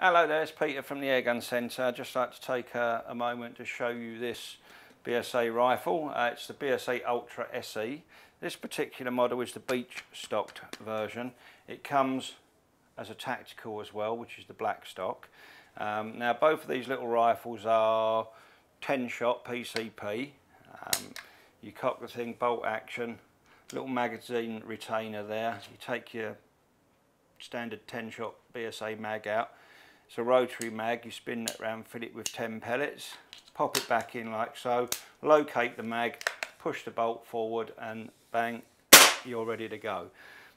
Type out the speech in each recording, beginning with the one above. Hello there, it's Peter from the Airgun Centre. I'd just like to take a moment to show you this BSA rifle. It's the BSA Ultra SE. This particular model is the beech stocked version. It comes as a tactical as well, which is the black stock. Now both of these little rifles are 10-shot PCP. You cock the thing, bolt action, little magazine retainer there. You take your standard 10-shot BSA mag out. It's a rotary mag, you spin that round, fill it with 10 pellets, pop it back in like so, locate the mag, push the bolt forward and bang, you're ready to go.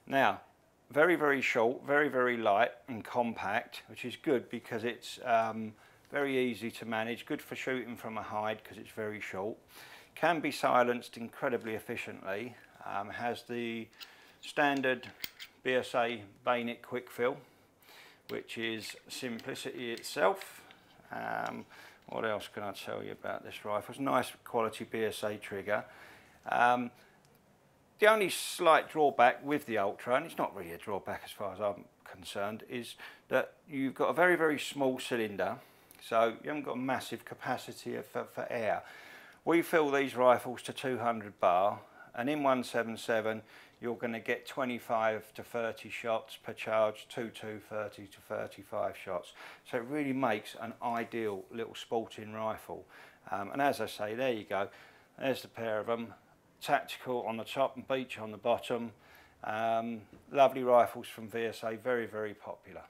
Now, very, very short, very, very light and compact, which is good because it's very easy to manage, good for shooting from a hide because it's very short. Can be silenced incredibly efficiently, has the standard BSA bayonet quick fill, which is simplicity itself. What else can I tell you about this rifle? It's a nice quality BSA trigger. The only slight drawback with the Ultra, and it's not really a drawback as far as I'm concerned, is that you've got a very, very small cylinder, so you haven't got massive capacity for air. We fill these rifles to 200 bar, and in 177, you're going to get 25 to 30 shots per charge, 30 to 35 shots. So it really makes an ideal little sporting rifle. And as I say, there you go. There's the pair of them. Tactical on the top and beech on the bottom. Lovely rifles from VSA, very, very popular.